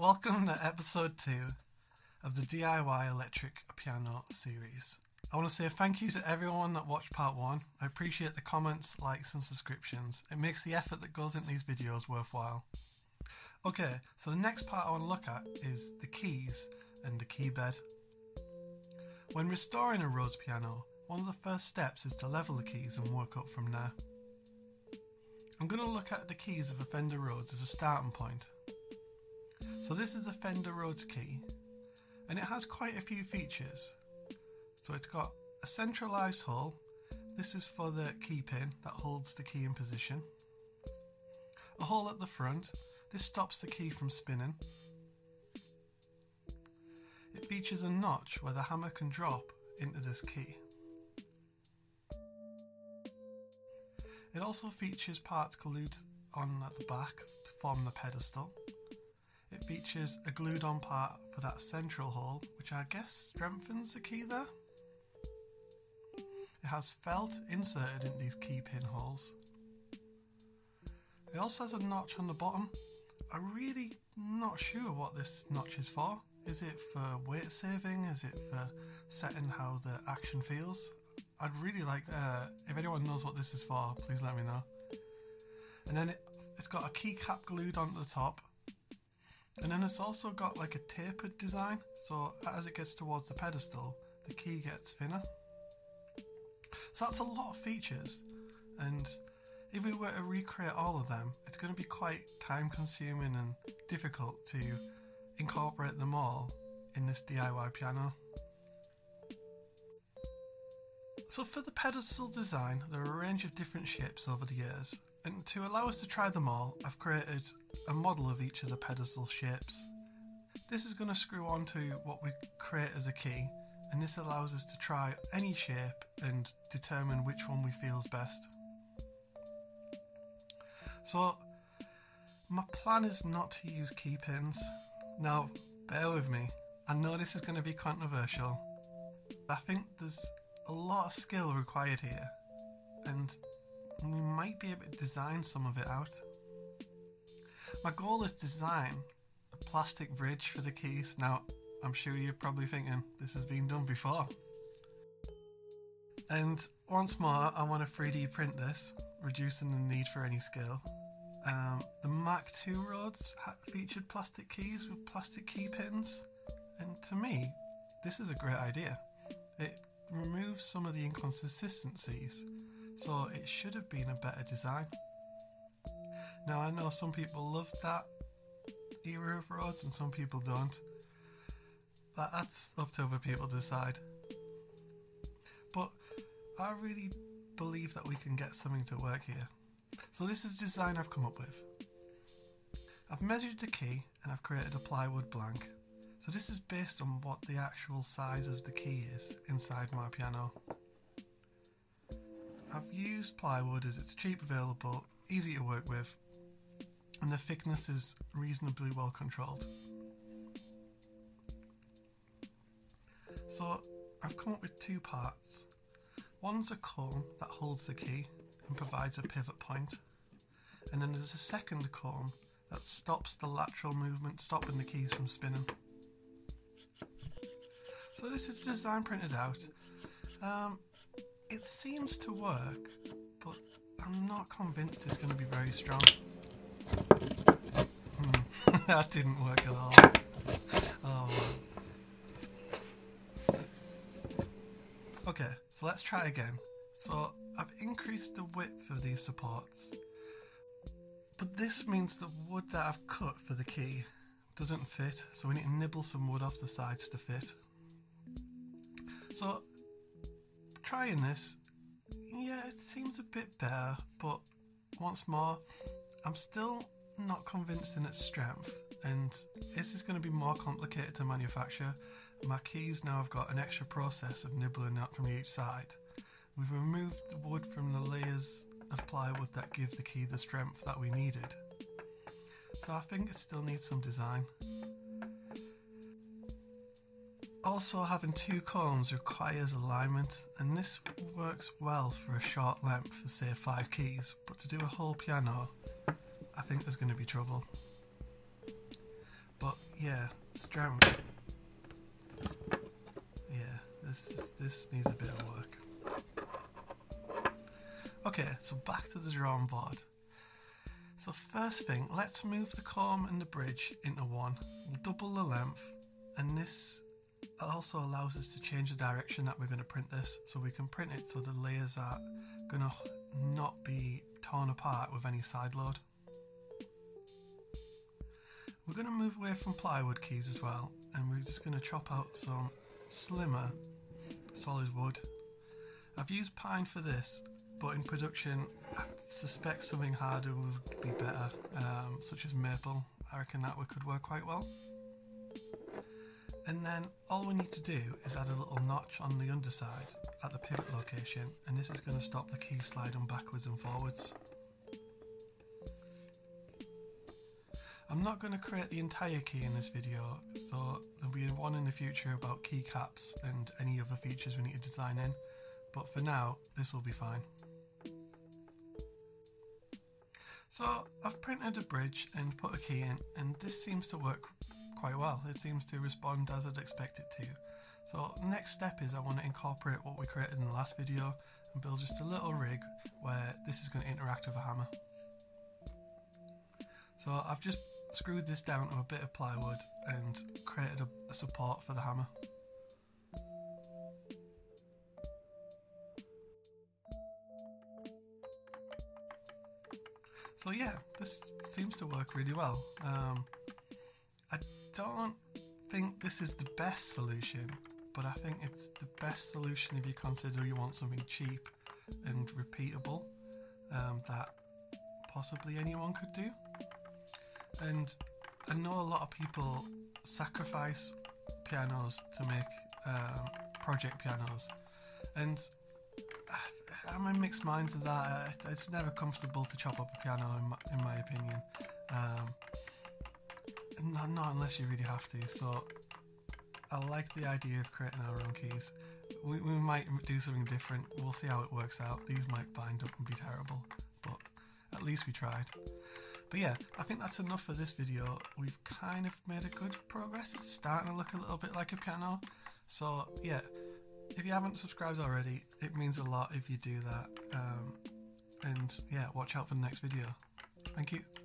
Welcome to episode 2 of the DIY electric piano series. I want to say thank you to everyone that watched part 1. I appreciate the comments, likes and subscriptions. It makes the effort that goes into these videos worthwhile. Okay, so the next part I want to look at is the keys and the key bed. When restoring a Rhodes piano, one of the first steps is to level the keys and work up from there. I'm going to look at the keys of a Fender Rhodes as a starting point. So this is the Fender Rhodes key, and it has quite a few features. So it's got a centralised hole. This is for the key pin that holds the key in position. A hole at the front. This stops the key from spinning. It features a notch where the hammer can drop into this key. It also features parts glued on at the back to form the pedestal. It features a glued on part for that central hole, which I guess strengthens the key there. It has felt inserted in these key pin holes. It also has a notch on the bottom. I'm really not sure what this notch is for. Is it for weight saving? Is it for setting how the action feels? I'd really like, if anyone knows what this is for, please let me know. And then it's got a key cap glued onto the top. And then it's also got like a tapered design, so as it gets towards the pedestal, the key gets thinner. So that's a lot of features, and if we were to recreate all of them, it's going to be quite time consuming and difficult to incorporate them all in this DIY piano. So for the pedestal design, there are a range of different shapes over the years, and to allow us to try them all, I've created a model of each of the pedestal shapes. This is going to screw onto what we create as a key, and this allows us to try any shape and determine which one we feel is best. So my plan is not to use key pins. Now bear with me, I know this is going to be controversial, but I think there's a lot of skill required here, and we might be able to design some of it out. My goal is to design a plastic bridge for the keys. Now I'm sure you're probably thinking this has been done before, and once more I want to 3D print this, reducing the need for any skill. The Mach 2 Rhodes featured plastic keys with plastic key pins, and to me this is a great idea. It remove some of the inconsistencies, so it should have been a better design. Now I know some people loved that era of Rhodes and some people don't, but that's up to other people to decide. But I really believe that we can get something to work here. So this is the design I've come up with. I've measured the key and I've created a plywood blank. So this is based on what the actual size of the key is inside my piano. I've used plywood as it's cheap, available, easy to work with, and the thickness is reasonably well controlled. So I've come up with two parts. One's a comb that holds the key and provides a pivot point, and then there's a second comb that stops the lateral movement, stopping the keys from spinning. So this is design printed out. It seems to work, but I'm not convinced it's going to be very strong. That didn't work at all. Oh. Okay, so let's try again. So I've increased the width of these supports, but this means the wood that I've cut for the key doesn't fit, so we need to nibble some wood off the sides to fit. So trying this, yeah, it seems a bit better, but once more, I'm still not convinced in its strength, and this is going to be more complicated to manufacture. My keys now have got an extra process of nibbling out from each side. We've removed the wood from the layers of plywood that give the key the strength that we needed. So I think it still needs some design. Also, having two combs requires alignment, and this works well for a short length of, say, 5 keys, but to do a whole piano I think there's going to be trouble. But Yeah, strum. Yeah, this needs a bit of work. Okay, so back to the drawing board. So first thing, let's move the comb and the bridge into one. We'll double the length, and this also allows us to change the direction that we're going to print this, so we can print it so the layers are going to not be torn apart with any side load. We're going to move away from plywood keys as well, and we're just going to chop out some slimmer solid wood. I've used pine for this, but in production I suspect something harder would be better, such as maple. I reckon that could work quite well. And then all we need to do is add a little notch on the underside at the pivot location, and this is going to stop the key sliding backwards and forwards. I'm not going to create the entire key in this video, so there'll be one in the future about key caps and any other features we need to design in, but for now this will be fine. So I've printed a bridge and put a key in, and this seems to work quite well. It seems to respond as I'd expect it to. So next step is I want to incorporate what we created in the last video and build just a little rig where this is going to interact with a hammer. So I've just screwed this down to a bit of plywood and created a support for the hammer. So yeah, this seems to work really well. I don't think this is the best solution, but I think it's the best solution if you consider you want something cheap and repeatable that possibly anyone could do. And I know a lot of people sacrifice pianos to make project pianos, and I'm in mixed minds of that. It's never comfortable to chop up a piano in my opinion. Not unless you really have to, so I like the idea of creating our own keys. We might do something different, we'll see how it works out. These might bind up and be terrible, but at least we tried. But yeah, I think that's enough for this video. We've kind of made a good progress. It's starting to look a little bit like a piano. So yeah, if you haven't subscribed already, it means a lot if you do that. And yeah, watch out for the next video. Thank you.